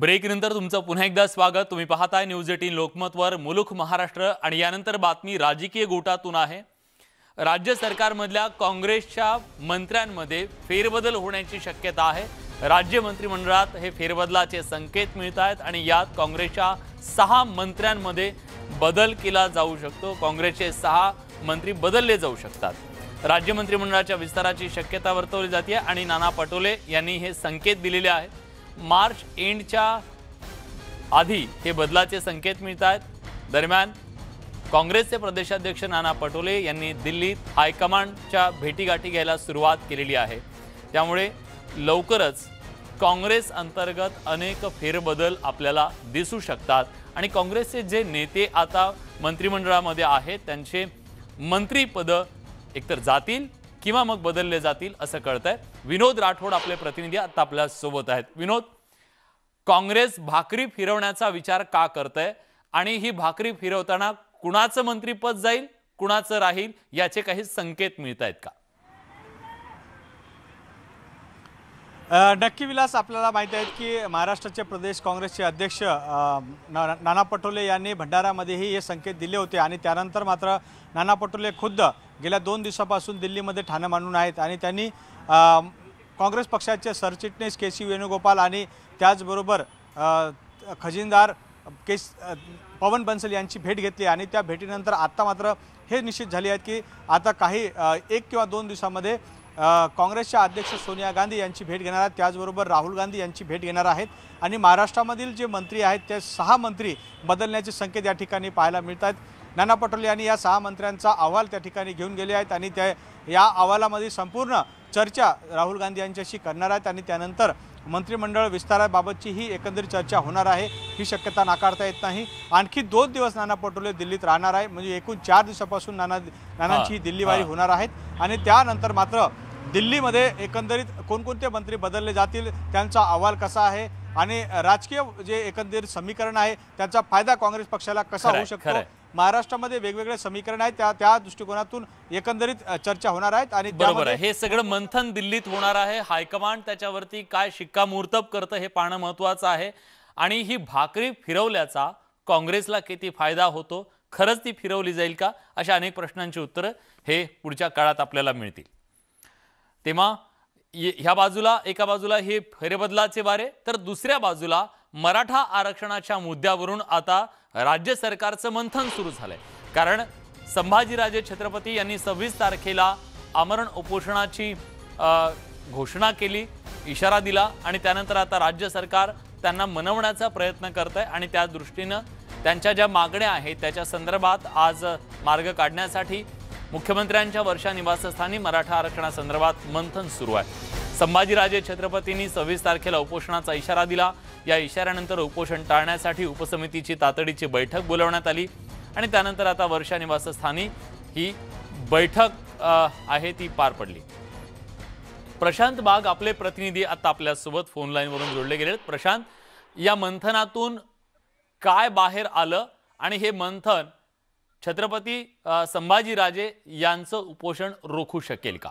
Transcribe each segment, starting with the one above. ब्रेकनंतर तुमचं पुन्हा एकदा स्वागत। तुम्ही पाहताय न्यूज 18 लोकमतवर मुलुख महाराष्ट्र आणि यानंतर बातमी राजकीय गोटातून आहे। राज्य सरकारमधल्या काँग्रेसच्या मंत्र्यांमध्ये फेरबदल होण्याची शक्यता आहे। राज्य मंत्रिमंडळात हे फेरबदलाचे संकेत मिळत आहेत आणि यात काँग्रेसच्या 6 मंत्र्यांमध्ये बदल केला जाऊ शकतो। काँग्रेसचे 6 मंत्री बदलले जाऊ शकतात। राज्य मंत्रिमंडळाच्या विस्ताराची शक्यता वर्तवली जाते आणि नाना पटोले यांनी हे संकेत दिलेले आहेत। मार्च एंडच्या आधी हे बदलाचे संकेत मिळतात। दरम्यान काँग्रेसचे प्रदेशाध्यक्ष नाना पटोले यांनी दिल्लीत हायकमांडच्या भेटीगाठी घ्यायला सुरुवात केलेली आहे। त्यामुळे लवकरच काँग्रेस अंतर्गत अनेक फेरबदल आपल्याला दिसू शकतात आणि काँग्रेसचे जे नेते आता मंत्रिमंडळामध्ये आहेत त्यांचे मंत्रीपद एकतर जातील किंवा मग बदलले जातील असं कळतंय। विनोद राठोड आपले प्रतिनिधी आता आपल्या सोबत आहेत। विनोद, काँग्रेस भाकरी फिरवण्याचा विचार का करतय आणि ही भाकरी फिरवताना कुणाचं मंत्रीपद जाईल कुणाचं राहील याचे काही संकेत मिळतायत का? नक्की विलास, आपल्याला माहिती आहे की महाराष्ट्राचे प्रदेश काँग्रेसचे अध्यक्ष नाना पटोले यांनी भंडारामध्येही हे संकेत दिले होते आणि त्यानंतर मात्र नाना पटोले खुद गेल्या 2 दिवसापासून दिल्लीमध्ये ठाणे मांडून आहेत आणि त्यांनी काँग्रेस पक्षाचे सरचिटणीस केसी वेणुगोपाल आणि त्याचबरोबर खजिनदार पवन बंसल यांची भेट घेतली आणि त्या भेटीनंतर आता मात्र हे निश्चित झाले आहेत की आता काही 1 किंवा 2 दिवसांमध्ये काँग्रेसच्या अध्यक्ष सोनिया गांधी यांची भेट घेणार आहेत। त्याचबरोबर राहुल गांधी यांची भेट घेणार आहेत आणि महाराष्ट्रामधील जे मंत्री आहेत ते 6 मंत्री बदलण्याचे संकेत या ठिकाणी पाहायला मिळत आहेत। नाना पटोले यांनी या 6 मंत्र्यांचा अहवाल त्या ठिकाणी घेऊन गेले आहेत आणि त्या या अहवालामध्ये संपूर्ण चर्चा राहुल गांधी यांच्याशी करणार आहेत आणि त्यानंतर मंत्रिमंडळ विस्ताराबाबतची ही एकंदरीत चर्चा होणार आहे ही शक्यता नाकारता येत नाही। आणखी 2 दिवस नाना पटोले दिल्लीत राहणार आहे, म्हणजे एकूण 4 दिवसापासून नानांची दिल्लीवारी होणार आहेत आणि त्यानंतर मात्र दिल्लीमध्ये एकंदरीत कोणकोणते मंत्री बदलले जातील, त्यांचा अहवाल कसा आहे आणि राजकीय जे एकंदरीत समीकरण आहे त्याचा फायदा काँग्रेस पक्षाला कसा होऊ शकतो, महाराष्ट्रामध्ये वेगवेगळे समीकरण आहेत त्या दृष्टिकोनातून एकंदरीत चर्चा होणार आहेत आणि बरोबर आहे हे सगळं मंथन दिल्लीत होणार आहे। हायकमांड त्याच्यावरती काय शिक्कामोर्तब करतं हे पाहणं महत्त्वाचं आहे आणि ही भाकरी फिरवल्याचा काँग्रेसला किती फायदा होतो, खरंच ती फिरवली जाईल का, अशा अनेक प्रश्नांची उत्तरं हे पुढच्या काळात आपल्याला मिळतील। तेव्हा ह्या बाजूला एका बाजूला हे फेरबदलाचे बारे तर दुसऱ्या बाजूला मराठा आरक्षणाच्या मुद्द्यावरून आता राज्य सरकारचं मंथन सुरू झालंय, कारण संभाजीराजे छत्रपती यांनी 26 तारखेला आमरण उपोषणाची घोषणा केली, इशारा दिला आणि त्यानंतर आता राज्य सरकार त्यांना मनवण्याचा प्रयत्न करत आहे आणि त्या दृष्टीनं त्यांच्या ज्या मागण्या आहेत त्याच्या संदर्भात आज मार्ग काढण्यासाठी मुख्यमंत्र्यांच्या वर्षा निवासस्थानी मराठा आरक्षणासंदर्भात मंथन सुरू आहे। संभाजीराजे छत्रपतींनी 26 तारखेला उपोषणाचा इशारा दिला। या इशाऱ्यानंतर उपोषण टाळण्यासाठी उपसमितीची तातडीची बैठक बोलवण्यात आली आणि त्यानंतर आता वर्षा निवासस्थानी ही बैठक आहे ती पार पडली। प्रशांत बाग आपले प्रतिनिधी आता आपल्यासोबत फोन लाईनवरून जोडले गेले आहेत। प्रशांत, या मंथनातून काय बाहेर आलं आणि हे मंथन छत्रपती संभाजीराजे यांचं उपोषण रोखू शकेल का?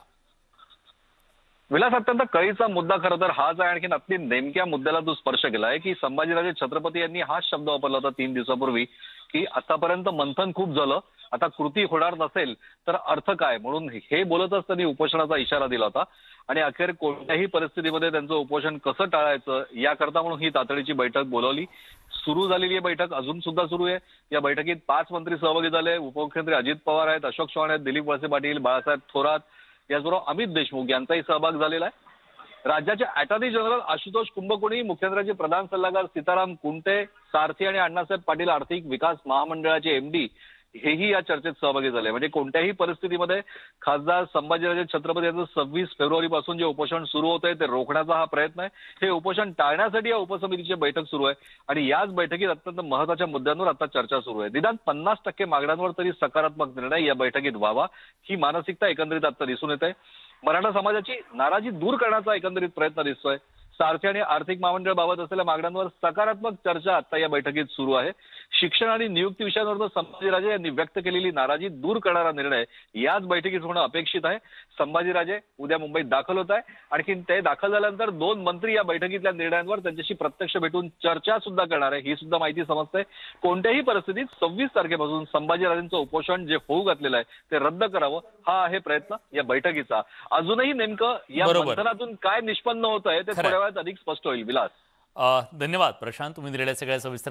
विलास, अत्यंत कळीचा मुद्दा खरं तर हाच आहे, आणखी अगदी नेमक्या मुद्द्याला तू स्पर्श केलाय की संभाजीराजे छत्रपती यांनी हाच शब्द वापरला होता 3 दिवसापूर्वी की आतापर्यंत मंथन खूप झालं, आता कृती होणार नसेल तर अर्थ काय, म्हणून हे बोलतच त्यांनी उपोषणाचा इशारा दिला होता आणि अखेर कोणत्याही परिस्थितीमध्ये त्यांचं उपोषण कसं टाळायचं याकरता म्हणून ही तातडीची बैठक बोलवली। सुरू झालेली बैठक अजून सुद्धा सुरू आहे। या बैठकीत 5 मंत्री सहभागी झाले। उपमुख्यमंत्री अजित पवार आहेत, अशोक चव्हाण आहेत, दिलीप वसे पाटील, बाळासाहेब थोरात, याचबरोबर अमित देशमुख यांचाही सहभाग झालेला आहे। राज्याचे अटॉर्नी जनरल आशुतोष कुंभकोणी, मुख्यमंत्र्यांचे प्रधान सल्लागार सीताराम कुंटे, सारथी आणि अण्णासाहेब पाटील आर्थिक विकास महामंडळाचे MD हेही या चर्चेत सहभागी झाले। म्हणजे कोणत्याही परिस्थितीमध्ये खासदार संभाजीराजे छत्रपती यांचं 26 फेब्रुवारीपासून जे उपोषण सुरू होत आहे ते रोखण्याचा हा प्रयत्न आहे। हे उपोषण टाळण्यासाठी या उपसमितीची बैठक सुरू आहे आणि याच बैठकीत अत्यंत महत्त्वाच्या मुद्द्यांवर आता चर्चा सुरू आहे। निदान 50% मागण्यांवर तरी सकारात्मक निर्णय या बैठकीत व्हावा ही मानसिकता एकंदरीत आता दिसून येते। मराठा समाजाची नाराजी दूर करण्याचा एकंदरीत प्रयत्न दिसतोय। सारथी आणि आर्थिक महामंडळाबाबत असलेल्या मागण्यांवर सकारात्मक चर्चा आता या बैठकीत सुरू आहे. शिक्षण आणि नियुक्ती विषयांवर संभाजीराजे यांनी व्यक्त केलेली नाराजी दूर करणारा निर्णय याच बैठकीत होणं अपेक्षित आहे. संभाजीराजे उद्या मुंबईत दाखल होत आहे. आणखी ते दाखल झाल्यानंतर दोन मंत्री या बैठकीतल्या निर्णयांवर त्यांच्याशी प्रत्यक्ष भेटून चर्चा सुद्धा करणार आहे ही सुद्धा माहिती समजते. कोणत्याही परिस्थितीत 26 तारखेपासून संभाजीराजेंचं उपोषण जे होऊ घातलेलं आहे ते रद्द करावं हा आहे प्रयत्न या बैठकीचा. अजूनही नेमकं या मंथनातून काय निष्पन्न होत आहे ते थोड्या वेळात अधिक स्पष्ट होईल. विलास, धन्यवाद प्रशांत, तुम्ही दिलेल्या सगळ्या सविस्तर